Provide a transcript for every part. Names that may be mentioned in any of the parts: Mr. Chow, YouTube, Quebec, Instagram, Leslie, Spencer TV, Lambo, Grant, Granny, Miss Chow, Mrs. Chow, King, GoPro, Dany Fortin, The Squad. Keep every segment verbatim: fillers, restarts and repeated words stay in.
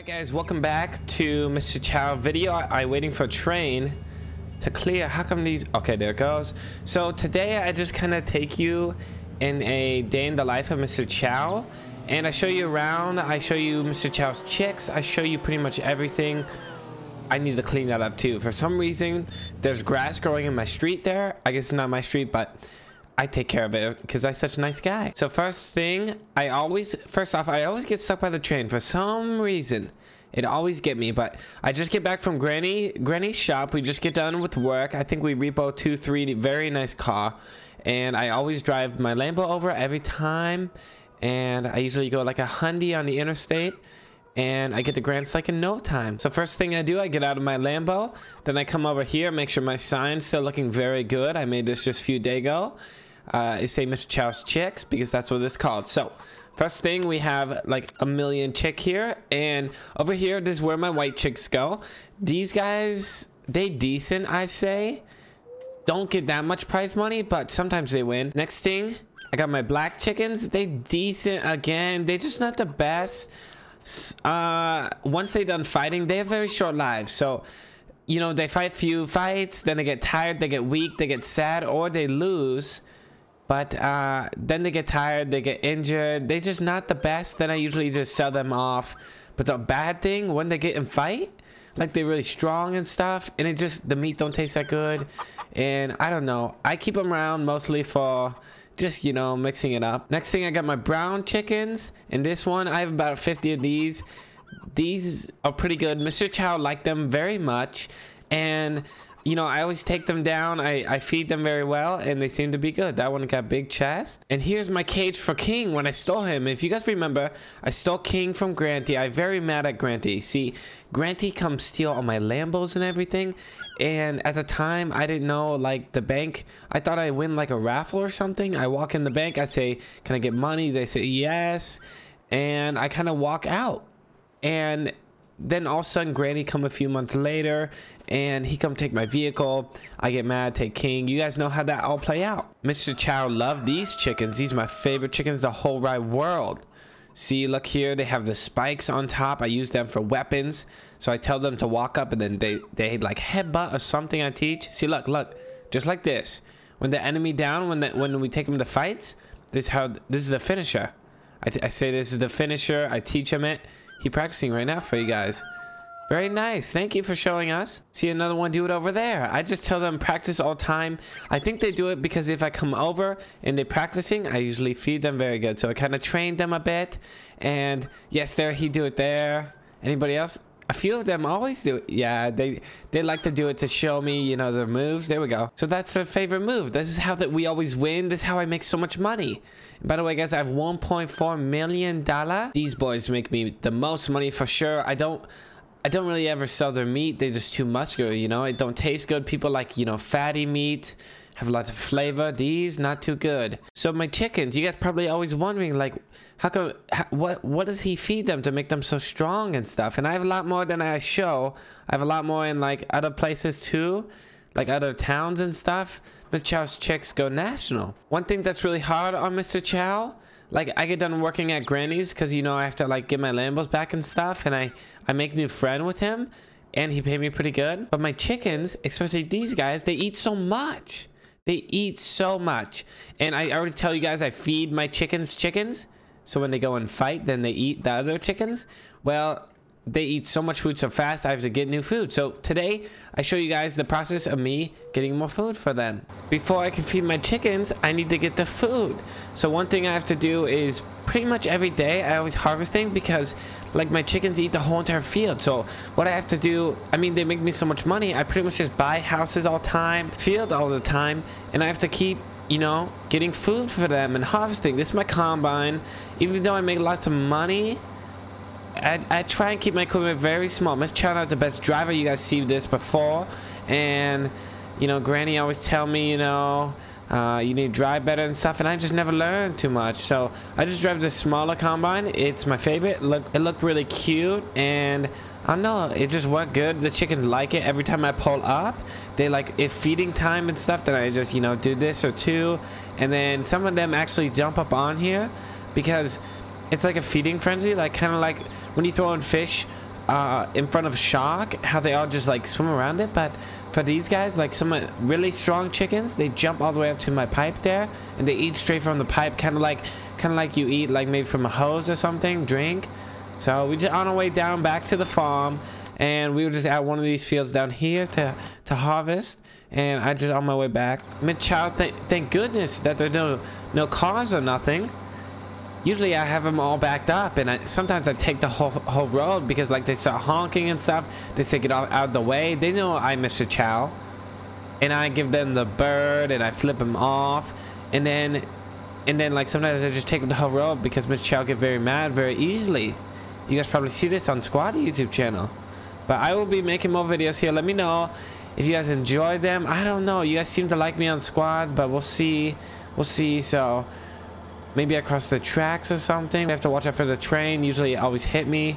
Alright guys, welcome back to Mister Chow video. I, I waiting for a train to clear. How come these? Okay, there it goes. So today I just kind of take you in a day in the life of Mister Chow, and I show you around. I show you Mister Chow's chicks. I show you pretty much everything. I need to clean that up too. For some reason, there's grass growing in my street there. I guess it's not my street, but I take care of it because I'm such a nice guy. So first thing, I always, first off, I always get stuck by the train for some reason. It always get me, but I just get back from Granny, Granny's shop. We just get done with work. I think we repo two, three, very nice car. And I always drive my Lambo over every time. And I usually go like a hundy on the interstate. And I get to Grants like in no time. So first thing I do, I get out of my Lambo. Then I come over here, make sure my sign's still looking very good. I made this just a few days ago. Uh, it say Mister Chow's chicks because that's what it's called. So first thing, we have like a million chick here, and over here this is where my white chicks go. These guys, they decent, I say. Don't get that much prize money, but sometimes they win. Next thing, I got my black chickens. They decent again. They just not the best. Uh, once they done fighting, they have very short lives. So you know, they fight few fights, then they get tired, they get weak, they get sad, or they lose. But uh, then they get tired, they get injured. They're just not the best. Then I usually just sell them off. But the bad thing, when they get in fight, like they're really strong and stuff. And it just, the meat don't taste that good. And I don't know. I keep them around mostly for just, you know, mixing it up. Next thing, I got my brown chickens. And this one, I have about fifty of these. These are pretty good. Mister Chow liked them very much. And you know, I always take them down. I, I feed them very well, and they seem to be good. That one got big chest. And here's my cage for King when I stole him. If you guys remember, I stole King from Granty. I'm very mad at Granty. See, Granty comes steal all my Lambos and everything. And at the time, I didn't know, like, the bank. I thought I win, like, a raffle or something. I walk in the bank. I say, can I get money? They say, yes. And I kind of walk out. And then all of a sudden, Granny come a few months later, and he come take my vehicle. I get mad, take King. You guys know how that all play out. Mister Chow loved these chickens. These are my favorite chickens the whole wide world. See, look here. They have the spikes on top. I use them for weapons. So I tell them to walk up, and then they, they like headbutt or something I teach. See, look, look. Just like this. When the enemy down, when, the, when we take them to fights, this is, how, this is the finisher. I, I say this is the finisher. I teach him it. He's practicing right now for you guys. Very nice. Thank you for showing us. See another one do it over there. I just tell them practice all time. I think they do it because if I come over and they're practicing, I usually feed them very good. So I kind of train them a bit. And yes, there he do it there. Anybody else? A few of them always do it. Yeah, they, they like to do it to show me, you know, their moves. There we go. So that's their favorite move. This is how that we always win. This is how I make so much money. By the way, guys, I have one point four million dollars. These boys make me the most money for sure. I don't I don't really ever sell their meat. They're just too muscular, you know. It don't taste good. People like, you know, fatty meat, have a lot of flavor. These, not too good. So my chickens, you guys probably always wondering, like, how come, how, what what does he feed them to make them so strong and stuff? And I have a lot more than I show. I have a lot more in like other places too, like other towns and stuff. Mister Chow's chicks go national. One thing that's really hard on Mister Chow, like I get done working at Granny's because, you know, I have to like get my Lambos back and stuff, and I, I make a new friend with him, and he paid me pretty good. But my chickens, especially these guys, they eat so much. They eat so much. And I already tell you guys I feed my chickens chickens. So when they go and fight, then they eat the other chickens. Well, they eat so much food so fast, I have to get new food. So today, I show you guys the process of me getting more food for them. Before I can feed my chickens, I need to get the food. So one thing I have to do is pretty much every day, I always harvesting because like my chickens eat the whole entire field. So what I have to do, I mean, they make me so much money. I pretty much just buy houses all time, field all the time, and I have to keep, you know, getting food for them and harvesting. This is my combine. Even though I make lots of money, I, I try and keep my equipment very small. Miss Chow not the best driver. You guys see this before. And, you know, Granny always tell me, you know, uh, you need to drive better and stuff. And I just never learned too much. So I just drive this smaller combine. It's my favorite. Look, it looked really cute. And I don't know, it just worked good. The chicken like it. Every time I pull up, they like, if feeding time and stuff, then I just, you know, do this or two. And then some of them actually jump up on here because it's like a feeding frenzy. Like kind of like when you throw in fish uh, in front of shark, how they all just like swim around it. But for these guys, like some really strong chickens, they jump all the way up to my pipe there and they eat straight from the pipe, kind of like kind of like you eat like maybe from a hose or something, drink. So we just on our way down back to the farm, and we were just at one of these fields down here to to harvest. And I just on my way back, Miss Chow, th thank goodness that there are no no cars or nothing. Usually I have them all backed up, and I, sometimes I take the whole whole road because like they start honking and stuff. They take it all out of the way. They know I'm Mister Chow, and I give them the bird and I flip them off, and then and then like sometimes I just take them the whole road because Miss Chow get very mad very easily. You guys probably see this on Squad YouTube channel, but I will be making more videos here. Let me know if you guys enjoy them. I don't know, you guys seem to like me on Squad, but we'll see, we'll see. So maybe I cross the tracks or something. I have to watch out for the train. Usually it always hit me,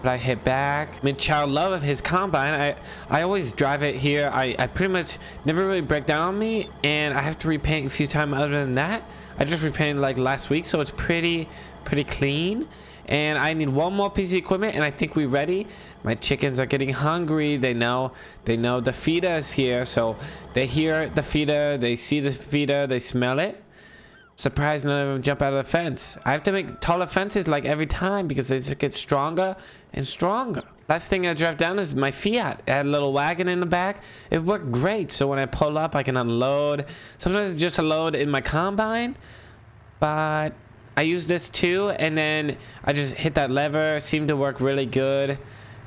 but I hit back. Miss Chow love his combine. I I always drive it here. I, I pretty much never really break down on me, and I have to repaint a few times. Other than that, I just repainted like last week, so it's pretty pretty clean. And I need one more piece of equipment, and I think we're ready. My chickens are getting hungry. They know, they know the feeder is here, so they hear the feeder, they see the feeder, they smell it. Surprised none of them jump out of the fence. I have to make taller fences like every time because they just get stronger and stronger. Last thing I drive down is my Fiat. I had a little wagon in the back. It worked great, so when I pull up, I can unload. Sometimes it's just a load in my combine, but I use this too, and then I just hit that lever. Seemed to work really good.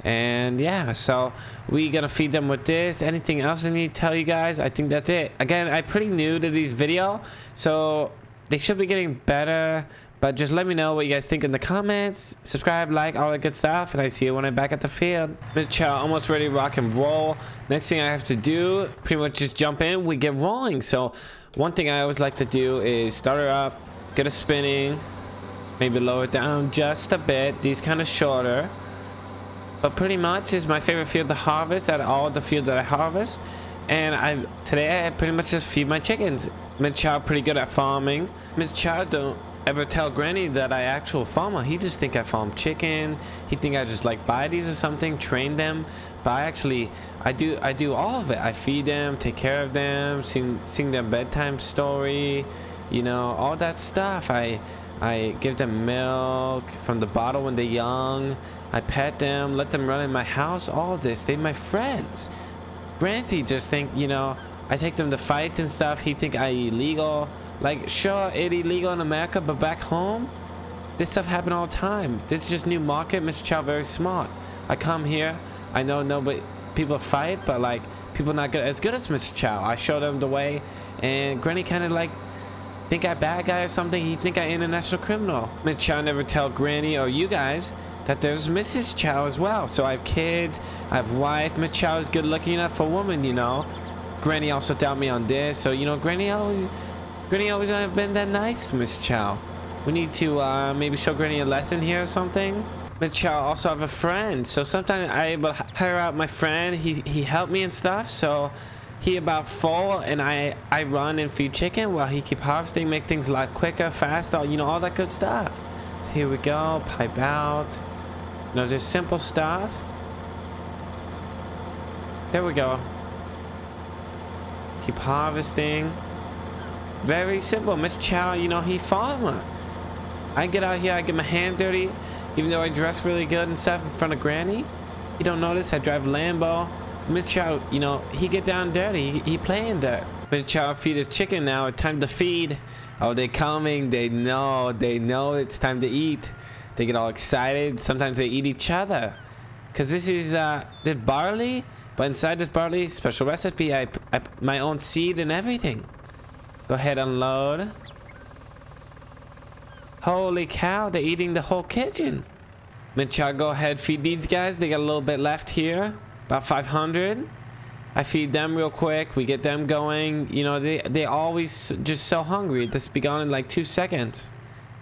And yeah, so we gonna feed them with this. Anything else I need to tell you guys? I think that's it. Again, I'm pretty new to these video, so they should be getting better, but just let me know what you guys think in the comments. Subscribe, like, all that good stuff, and I see you when I'm back at the field. Miss Chow almost ready to rock and roll. Next thing I have to do, pretty much just jump in, we get rolling. So one thing I always like to do is start her up, get her spinning, maybe lower it down just a bit. These kind of shorter, but pretty much is my favorite field to harvest out of all the fields that I harvest. And I today I pretty much just feed my chickens. Miss Chow pretty good at farming. Miss Chow don't ever tell Granny that I actual farmer. He just think I farm chicken. He think I just like buy these or something, train them. But I actually I do I do all of it. I feed them, take care of them, sing sing their bedtime story, you know, all that stuff. I I give them milk from the bottle when they're young. I pet them, let them run in my house, all this. They're my friends. Granty just think, you know, I take them to fights and stuff. He think I illegal. Like, sure, it illegal in America, but back home, this stuff happen all the time. This is just new market. Miss Chow very smart. I come here, I know nobody, people fight, but like, people not good as good as Miss Chow. I show them the way, and Granny kind of like think I bad guy or something. He think I international criminal. Miss Chow never tell Granny or you guys that there's Missus Chow as well. So I have kids, I have wife. Miss Chow is good looking enough for a woman, you know. Granny also dealt me on this, so you know, Granny always, Granny always have been that nice to Miss Chow. We need to uh, maybe show Granny a lesson here or something. Miss Chow also have a friend, so sometimes I able to hire out my friend. He he helped me and stuff, so he about full, and I I run and feed chicken while he keep harvesting, make things a lot quicker, faster, you know, all that good stuff. So here we go, pipe out, you know, just simple stuff. There we go. Keep harvesting. Very simple. Miss Chow, you know, he farmer. I get out here, I get my hand dirty, even though I dress really good and stuff in front of Granny. You don't notice I drive Lambo. Miss Chow, you know, he get down dirty. He, he playing dirt. Miss Chow feed his chicken now. It's time to feed. Oh, they coming. They know. They know it's time to eat. They get all excited. Sometimes they eat each other. Cause this is uh, the barley. But inside this barley, special recipe, I, I my own seed and everything. Go ahead, unload. Holy cow, they're eating the whole kitchen. Miss Chow, go ahead, feed these guys. They got a little bit left here, about five hundred. I feed them real quick. We get them going. You know, they, they're always just so hungry. This be gone in like two seconds.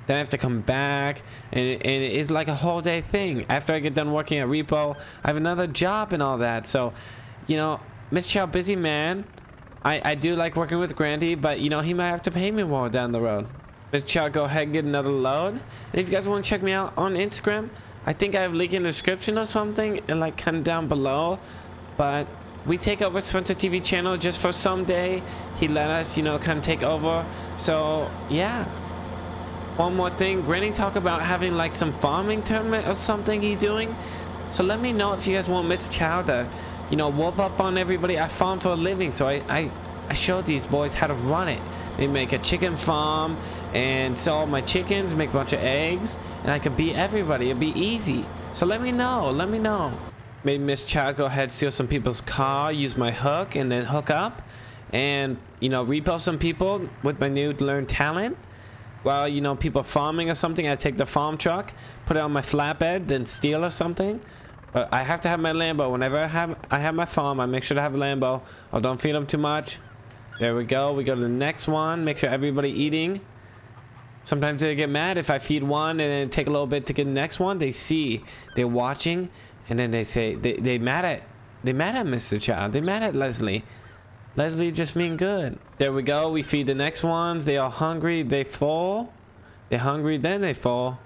Then I have to come back, and it, and it is like a whole day thing. After I get done working at Repo, I have another job and all that. So, you know, Miss Chow, busy man. I, I do like working with Grandy, but, you know, he might have to pay me more down the road. Miss Chow, go ahead and get another load. And if you guys want to check me out on Instagram, I think I have link in the description or something, and like kind of down below. But we take over Spencer T V channel just for someday. He let us, you know, kind of take over. So yeah. One more thing, Granny talked about having like some farming tournament or something he's doing. So let me know if you guys want Miss Chow to, you know, whoop up on everybody. I farm for a living, so I, I, I showed these boys how to run it. They make a chicken farm and sell all my chickens, make a bunch of eggs, and I could beat everybody. It'd be easy. So let me know. Let me know. Made Miss Chow go ahead, steal some people's car, use my hook, and then hook up. And, you know, repo some people with my new learned talent. While, you know, people farming or something, I take the farm truck, put it on my flatbed, then steal or something. But I have to have my Lambo. Whenever I have I have my farm, I make sure to have a Lambo. Oh, don't feed them too much. There we go. We go to the next one. Make sure everybody eating. Sometimes they get mad if I feed one and then take a little bit to get the next one. They see. They're watching. And then they say, they, they mad at, they mad at Mister Chow. They mad at Leslie. Leslie just mean good. There we go. We feed the next ones. They are hungry. They fall. They're hungry. Then they fall.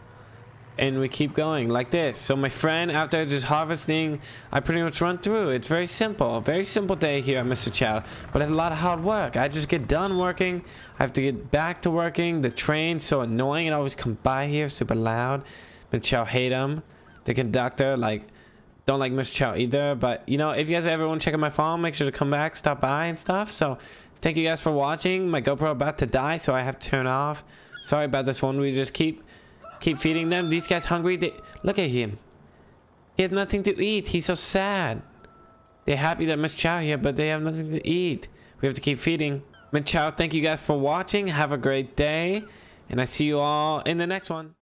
And we keep going like this. So my friend, after just harvesting, I pretty much run through. It's very simple. Very simple day here at Mister Chow. But it's a lot of hard work. I just get done working. I have to get back to working. The train's so annoying. It always come by here super loud. Mister Chow hate them. The conductor, like... don't like Miss Chow either, but you know, if you guys ever want to check out my farm, make sure to come back, stop by and stuff. So thank you guys for watching. My GoPro about to die, so I have to turn off. Sorry about this one. We just keep keep feeding them. These guys hungry. They, look at him. He has nothing to eat. He's so sad. They're happy that Miss Chow here, but they have nothing to eat. We have to keep feeding. Miss Chow, thank you guys for watching. Have a great day, and I see you all in the next one.